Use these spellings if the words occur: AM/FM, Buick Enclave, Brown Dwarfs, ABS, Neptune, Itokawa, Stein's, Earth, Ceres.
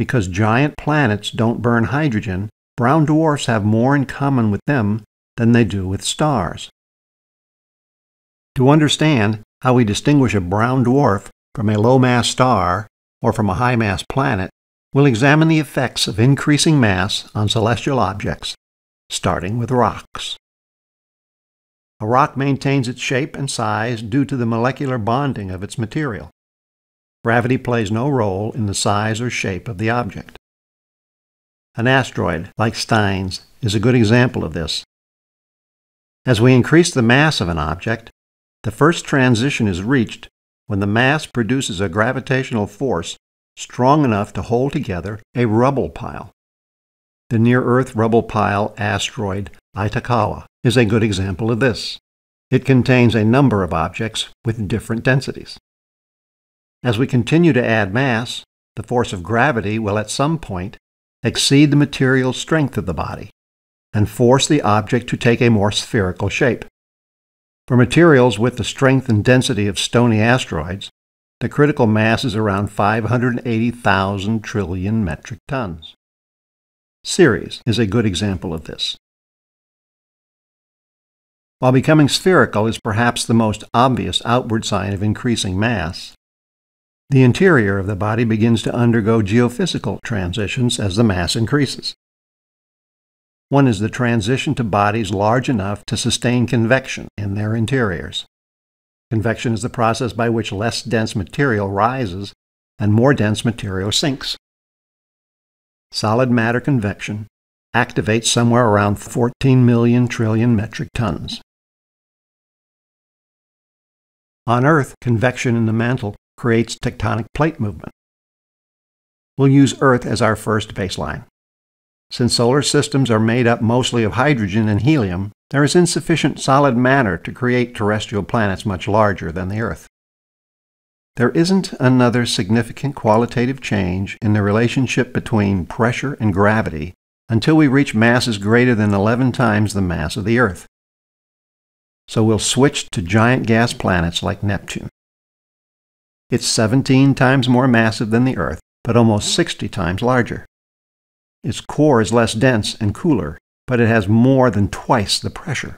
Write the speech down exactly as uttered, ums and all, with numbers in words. because giant planets don't burn hydrogen, brown dwarfs have more in common with them than they do with stars. To understand how we distinguish a brown dwarf from a low-mass star or from a high-mass planet, we'll examine the effects of increasing mass on celestial objects, starting with rocks. A rock maintains its shape and size due to the molecular bonding of its material. Gravity plays no role in the size or shape of the object. An asteroid, like Stein's, is a good example of this. As we increase the mass of an object, the first transition is reached when the mass produces a gravitational force strong enough to hold together a rubble pile. The near-Earth rubble pile asteroid Itokawa is a good example of this. It contains a number of objects with different densities. As we continue to add mass, the force of gravity will at some point exceed the material strength of the body and force the object to take a more spherical shape. For materials with the strength and density of stony asteroids, the critical mass is around five hundred eighty thousand trillion metric tons. Ceres is a good example of this. While becoming spherical is perhaps the most obvious outward sign of increasing mass, the interior of the body begins to undergo geophysical transitions as the mass increases. One is the transition to bodies large enough to sustain convection in their interiors. Convection is the process by which less dense material rises and more dense material sinks. Solid matter convection activates somewhere around fourteen million trillion metric tons. On Earth, convection in the mantle creates tectonic plate movement. We'll use Earth as our first baseline. Since solar systems are made up mostly of hydrogen and helium, there is insufficient solid matter to create terrestrial planets much larger than the Earth. There isn't another significant qualitative change in the relationship between pressure and gravity until we reach masses greater than eleven times the mass of the Earth. So we'll switch to giant gas planets like Neptune. It's seventeen times more massive than the Earth, but almost sixty times larger. Its core is less dense and cooler, but it has more than twice the pressure.